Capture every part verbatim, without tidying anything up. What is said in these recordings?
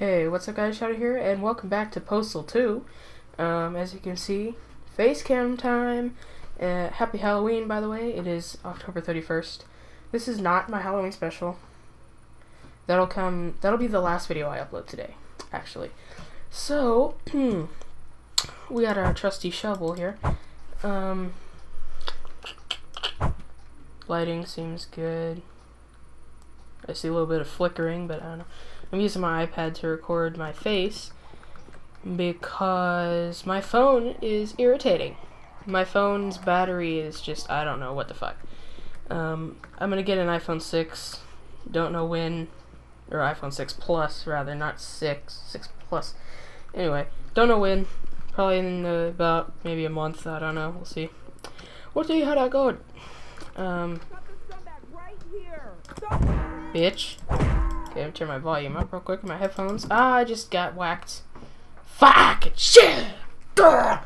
Hey, what's up guys, Shadow here, and welcome back to Postal two. Um, as you can see, face cam time. Uh, happy Halloween, by the way. It is October thirty-first. This is not my Halloween special. That'll come, that'll be the last video I upload today, actually. So, we got our trusty shovel here. Um, lighting seems good. I see a little bit of flickering, but I don't know. I'm using my iPad to record my face because my phone is irritating. My phone's battery is just, I don't know what the fuck. Um, I'm gonna get an iPhone six, don't know when, or iPhone six Plus rather, not six, six Plus. Anyway, don't know when, probably in uh, about maybe a month, I don't know, we'll see. We'll see how that goes. Um, bitch. Okay, I'm gonna turn my volume up real quick in my headphones. Ah, I just got whacked. Fuck! Shit! God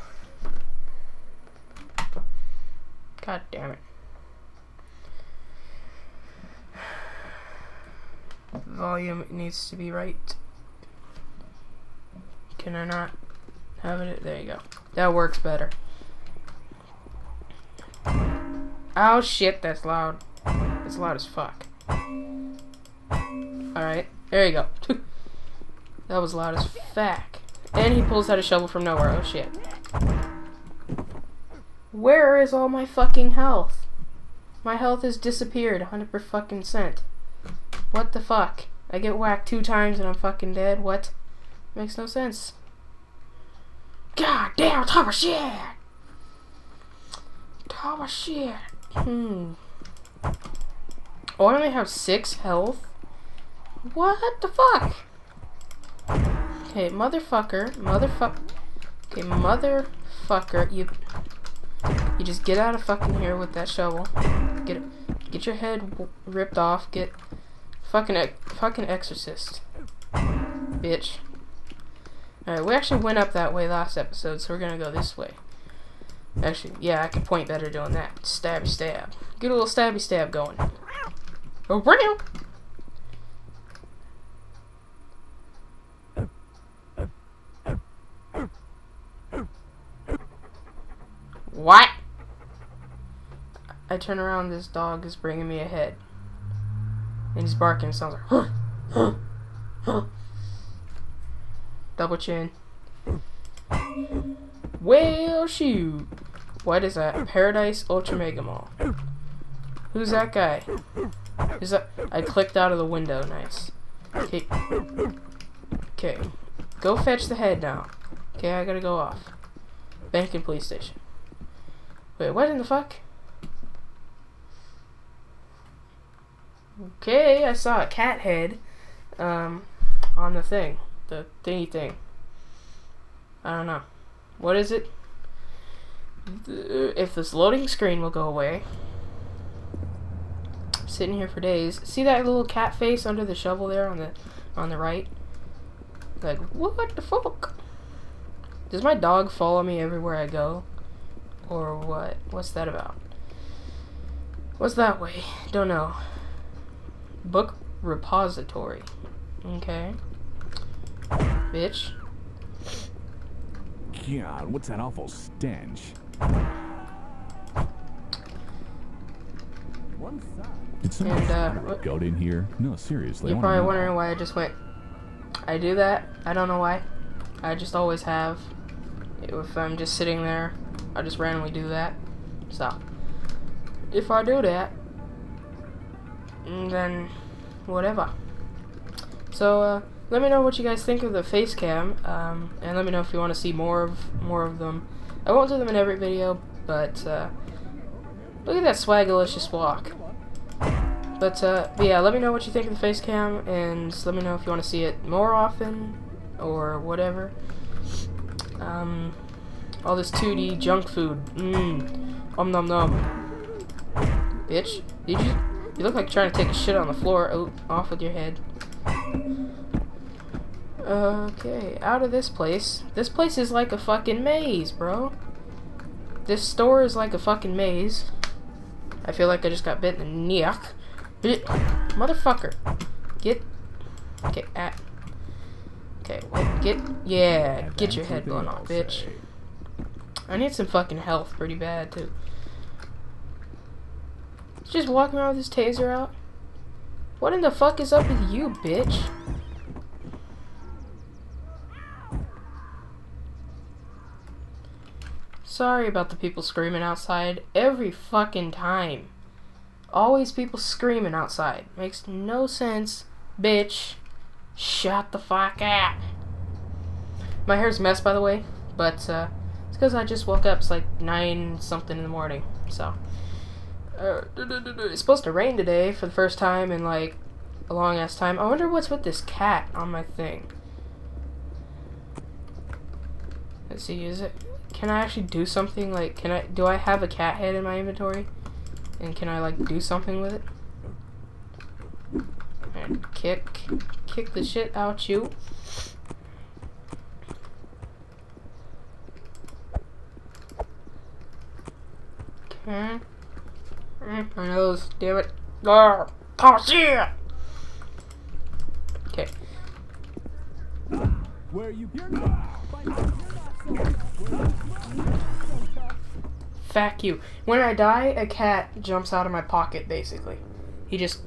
damn it. Volume needs to be right. Can I not have it? There you go. That works better. Oh shit, that's loud. That's loud as fuck. Alright, there you go. That was loud as fuck. And he pulls out a shovel from nowhere. Oh shit. Where is all my fucking health? My health has disappeared one hundred percent. What the fuck? I get whacked two times and I'm fucking dead? What? Makes no sense. God damn, top of shit! Top of shit. Hmm. Oh, I only have six health? What the fuck? Okay, motherfucker, motherfucker. Okay, motherfucker, you you just get out of fucking here with that shovel. Get get your head ripped off. Get fucking fucking exorcist, bitch. All right, we actually went up that way last episode, so we're gonna go this way. Actually, yeah, I can point better doing that. Stabby stab. Get a little stabby stab going. Oh, real. What? I turn around, this dog is bringing me a head. And he's barking, sounds like, huh, huh, huh. Double chin. Well, shoot. What is that? Paradise Ultra Mega Mall. Who's that guy? Who's that? I clicked out of the window, nice. Okay. Okay. Go fetch the head now. Okay, I gotta go off. Bank and police station. Wait, what in the fuck? Okay, I saw a cat head um, on the thing. The thingy thing. I don't know. What is it? If this loading screen will go away. I'm sitting here for days. See that little cat face under the shovel there on the on the right? Like, what the fuck? Does my dog follow me everywhere I go? Or what? What's that about? What's that way? Don't know. Book repository. Okay. Bitch. God, what's that awful stench? One side. Did someone uh, go in here? No, seriously. You're probably wondering why I just went. I do that. I don't know why. I just always have. If I'm just sitting there, I just randomly do that. So, if I do that, then whatever. So, uh, let me know what you guys think of the face cam, um, and let me know if you want to see more of more of them. I won't do them in every video, but uh, look at that swagalicious walk. But, uh, but yeah, let me know what you think of the face cam, and let me know if you want to see it more often or whatever. Um. All this two D junk food. Mmm. Om nom nom. Bitch. Did you you look like trying to take a shit on the floor. Oh, off with your head. Okay, out of this place. This place is like a fucking maze, bro. This store is like a fucking maze. I feel like I just got bit in the neck. Motherfucker. Get. Okay, at. Okay, wait, get, yeah, get your head blown off, bitch. I need some fucking health pretty bad, too. Just walking around with his taser out? What in the fuck is up with you, bitch? Sorry about the people screaming outside every fucking time. Always people screaming outside. Makes no sense, bitch. Shut the fuck up. My hair's a mess, by the way, but uh, it's because I just woke up. It's like nine something in the morning, so. Uh, it's supposed to rain today for the first time in like a long ass time. I wonder what's with this cat on my thing. Let's see, is it? Can I actually do something? Like, can I? Do I have a cat head in my inventory? And can I like do something with it? And kick, kick the shit out you. Okay. My nose, damn it. Oh, shit! Okay. Where you Fuck you. When I die, a cat jumps out of my pocket, basically. He just...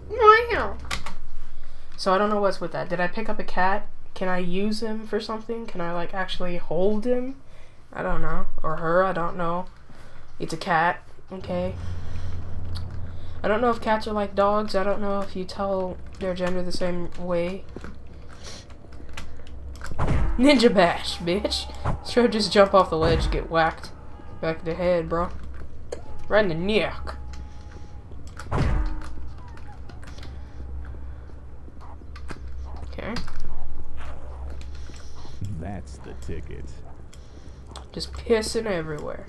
So I don't know what's with that. Did I pick up a cat? Can I use him for something? Can I, like, actually hold him? I don't know. Or her, I don't know. It's a cat, okay? I don't know if cats are like dogs. I don't know if you tell their gender the same way. Ninja bash, bitch. Sure, just jump off the ledge, get whacked. Back of the head, bro. Right in the neck. Okay. That's the ticket. Just pissing everywhere.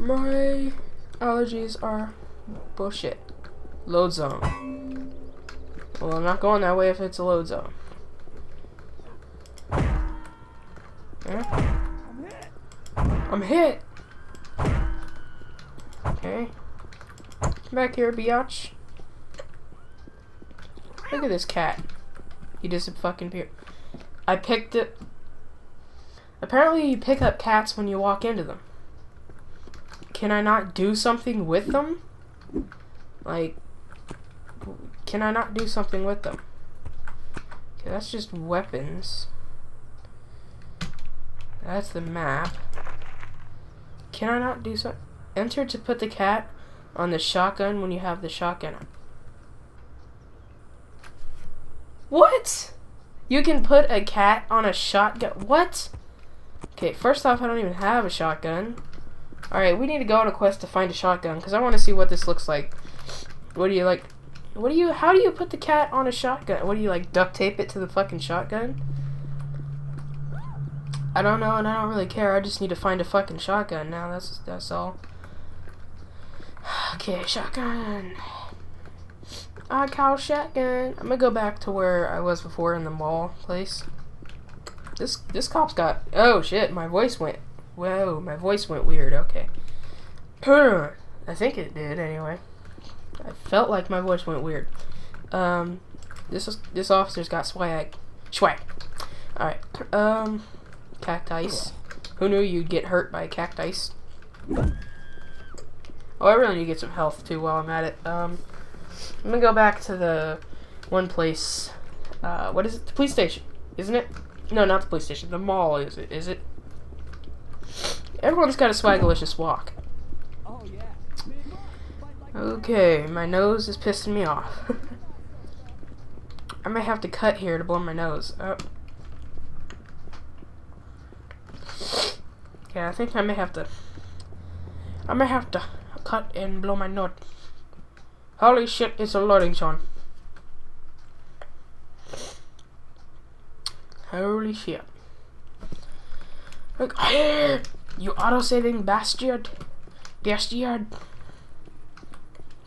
My allergies are bullshit. Load zone. Well, I'm not going that way if it's a load zone. Yeah. I'm hit. I'm hit. Okay. Come back here, biatch. Look at this cat. He just fucking peer. I picked it. Apparently, you pick up cats when you walk into them. Can I not do something with them? Like, can I not do something with them? Okay, that's just weapons. That's the map. Can I not do so? Enter to put the cat on the shotgun when you have the shotgun. What? You can put a cat on a shotgun? What? Okay, first off, I don't even have a shotgun. Alright, we need to go on a quest to find a shotgun, because I want to see what this looks like. What do you, like, what do you, how do you put the cat on a shotgun? What do you, like, duct tape it to the fucking shotgun? I don't know, and I don't really care. I just need to find a fucking shotgun now. That's, that's all. Okay, shotgun. I call shotgun. I'm gonna go back to where I was before in the mall place. This, this cop's got, oh shit, my voice went. Whoa, my voice went weird, okay. I think it did, anyway. I felt like my voice went weird. Um, this is, this officer's got swag. Swag. Alright, um, cactice. Who knew you'd get hurt by cactice? Oh, I really need to get some health, too, while I'm at it. Um, I'm gonna go back to the one place. Uh, what is it? The police station, isn't it? No, not the police station. The mall, is it? Is it? Everyone's got a swagalicious walk. Okay, my nose is pissing me off. I might have to cut here to blow my nose. Oh. Yeah, I think I may have to. I may have to cut and blow my nose. Holy shit, it's a loading zone. Holy shit. Look. You auto-saving bastard. Bastard.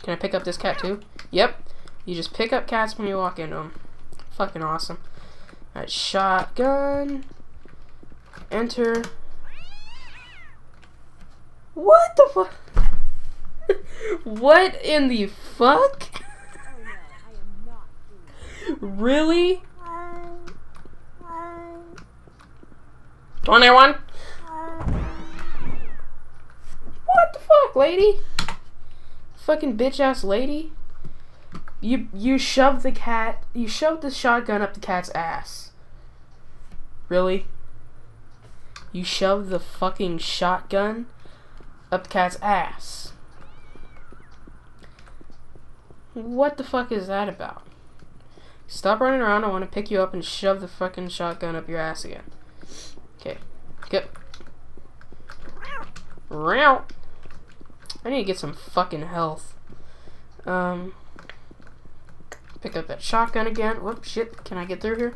Can I pick up this cat too? Yep. You just pick up cats when you walk into them. Fucking awesome. Alright, shotgun. Enter. What the fuck? What in the fuck? Really? twenty-one? What the fuck, lady? Fucking bitch-ass lady. You you shoved the cat. You shoved the shotgun up the cat's ass. Really? You shoved the fucking shotgun up the cat's ass. What the fuck is that about? Stop running around. I want to pick you up and shove the fucking shotgun up your ass again. Okay. Good. Row. I need to get some fucking health. Um. Pick up that shotgun again. Whoops, shit. Can I get through here?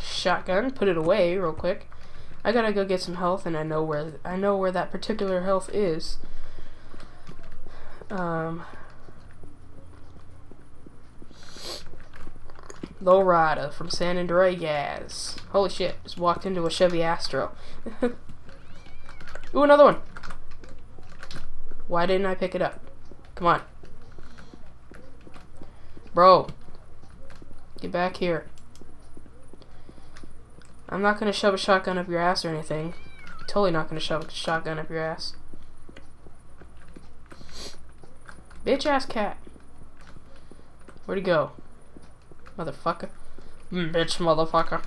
Shotgun. Put it away real quick. I gotta go get some health, and I know where I know where that particular health is. Um. Lowrider from San Andreas. Holy shit! Just walked into a Chevy Astro. Ooh, another one. Why didn't I pick it up? Come on. Bro, get back here. I'm not gonna shove a shotgun up your ass or anything. Totally not gonna shove a shotgun up your ass. Bitch ass cat. Where'd he go? Motherfucker. Mm, bitch motherfucker.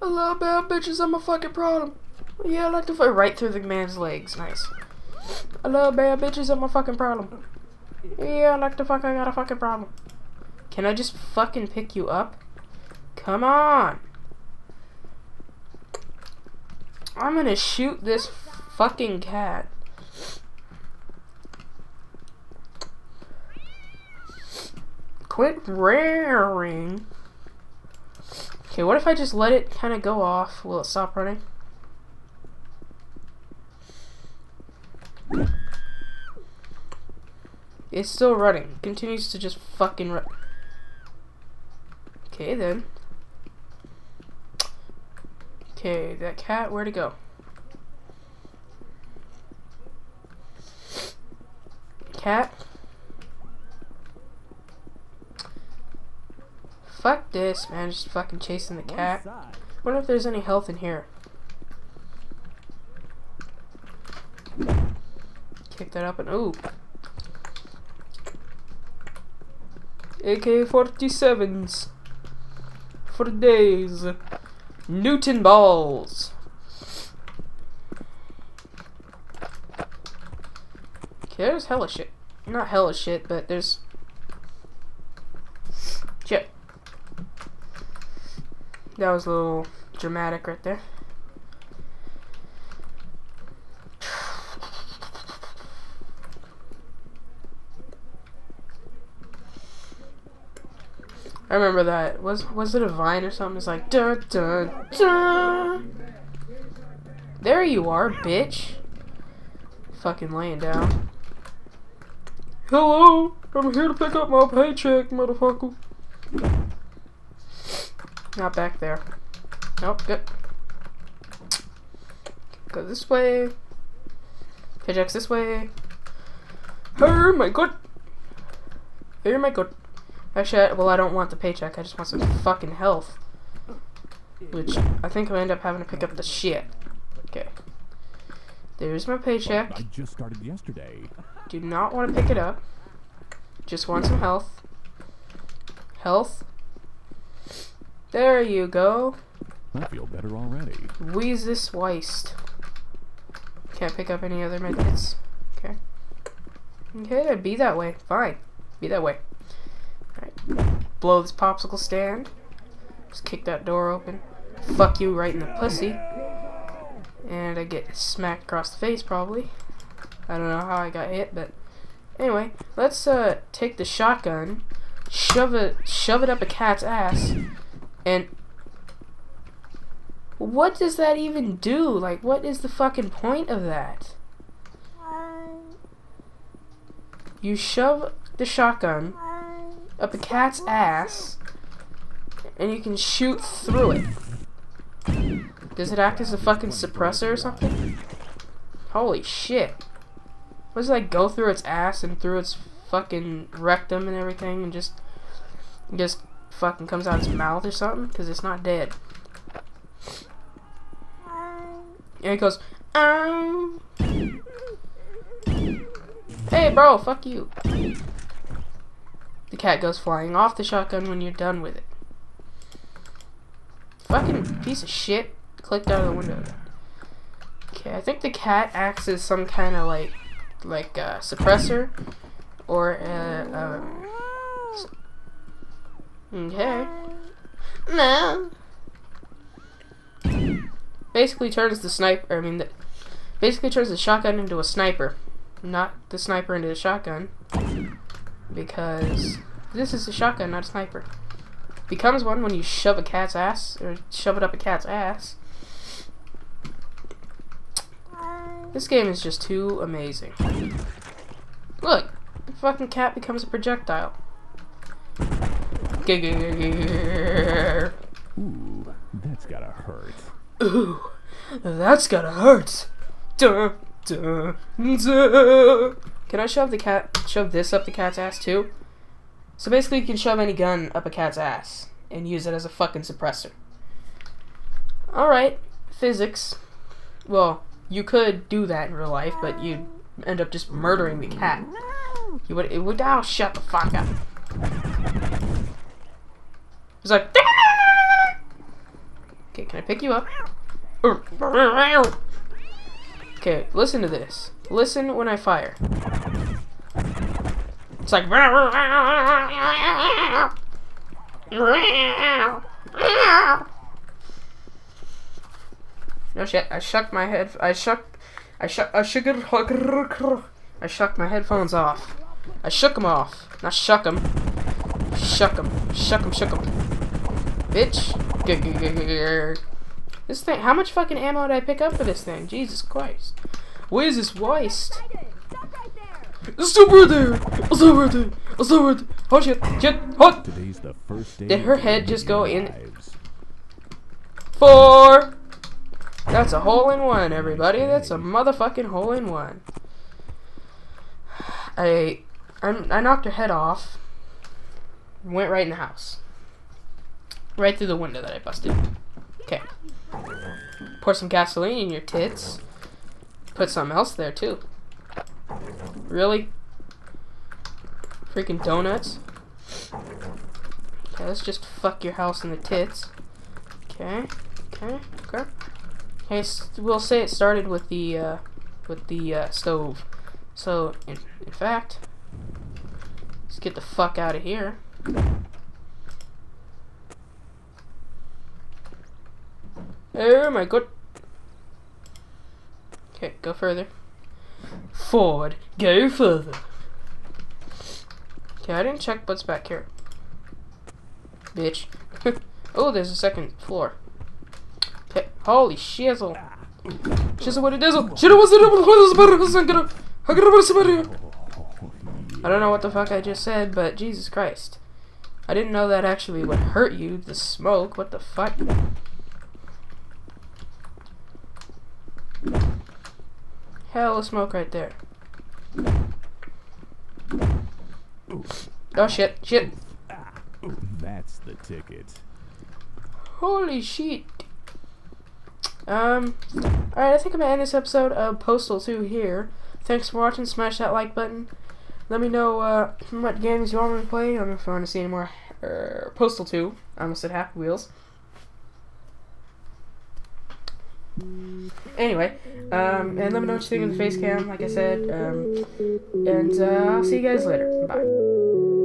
I love bad bitches, I'm a fucking problem. Yeah, I like to fight right through the man's legs. Nice. I love bad bitches, I'm a fucking problem. Yeah, I like to fuck, I got a fucking problem. Can I just fucking pick you up? Come on! I'm gonna shoot this fucking cat. Quit rearing. Okay, what if I just let it kinda go off? Will it stop running? It's still running. Continues to just fucking run. Okay then. Okay, that cat, where'd it go? Cat? Fuck this, man. Just fucking chasing the cat. I wonder if there's any health in here. Kick that up and ooh. A K forty-sevens for days. Newton balls. Okay, there's hella shit. Not hella shit, but there's shit. That was a little dramatic right there. I remember that. Was was it a vine or something? It's like da da da. There you are, bitch. Fucking laying down. Hello, I'm here to pick up my paycheck, motherfucker. Not back there. Nope. Good. Go this way. Paycheck's this way. Oh my god. Oh my god. Actually, well, I don't want the paycheck. I just want some fucking health. Which, I think I'll end up having to pick up the shit. Okay. There's my paycheck. I just started yesterday. Do not want to pick it up. Just want some health. Health. There you go. I feel better already. Wheeze this waist. Can't pick up any other magnets. Okay. Okay, be that way. Fine. Be that way. Alright. Blow this popsicle stand. Just kick that door open. Fuck you right in the pussy. And I get smacked across the face probably. I don't know how I got hit, but anyway, let's uh take the shotgun, shove it shove it up a cat's ass, and what does that even do? Like, what is the fucking point of that? You shove the shotgun up a cat's ass, and you can shoot through it. Does it act as a fucking suppressor or something? Holy shit. What does it, like, go through its ass and through its fucking rectum and everything and just just fucking comes out its mouth or something? Because it's not dead. And it goes, um, hey bro, fuck you. The cat goes flying off the shotgun when you're done with it. Fucking piece of shit clicked out of the window. Okay, I think the cat acts as some kind of like like uh, suppressor or uh, um okay. No. Basically turns the sniper. I mean, the, basically turns the shotgun into a sniper, not the sniper into the shotgun, because this is a shotgun, not a sniper. Becomes one when you shove a cat's ass or shove it up a cat's ass. This game is just too amazing. Look, the fucking cat becomes a projectile. Ooh, that's gotta hurt. Ooh, that's gotta hurt. Duh, duh, duh. Can I shove the cat? Shove this up the cat's ass too? So basically, you can shove any gun up a cat's ass and use it as a fucking suppressor. All right, physics. Well, you could do that in real life, but you'd end up just murdering the cat. You would. It would. Oh, shut the fuck up. It's like. Okay, can I pick you up? Okay, listen to this. Listen when I fire. It's like... No shit, I shuck my head... I shuck... I shuck... I shook... I shuck my headphones off. I shook them off. Not shuck them. Shuck them. Shuck them, shook them. Bitch. This thing, how much fucking ammo did I pick up for this thing? Jesus Christ. Where's this waste? It's still right there! It's still right there! It's still right there! Oh shit! Shit! Hot! Did her head just go in? Four! That's a hole in one, everybody. That's a motherfucking hole in one. I, I'm, I knocked her head off. Went right in the house. Right through the window that I busted. Okay. Pour some gasoline in your tits. Put something else there, too. Really? Freaking donuts? Okay, let's just fuck your house in the tits. Okay. Okay. Okay. Okay, we'll say it started with the, uh, with the, uh, stove. So, in, in fact, let's get the fuck out of here. Oh my god. Okay, go further. Forward. Go further. Okay, I didn't check what's back here. Bitch. Oh, there's a second floor. Okay. Holy shizzle. Shizzle what a dizzle. Shizzle what's it? I don't know what the fuck I just said, but Jesus Christ. I didn't know that actually would hurt you. The smoke. What the fuck? Hell of smoke right there. Oh shit, shit. That's the ticket. Holy shit. Um, alright, I think I'm gonna end this episode of Postal two here. Thanks for watching, smash that like button. Let me know uh, what games you want me to play. I don't know if I want to see any more uh, Postal two. I almost said Happy Wheels. Anyway, um, and let me know what you think of the face cam, like I said, um, and uh, I'll see you guys later. Bye.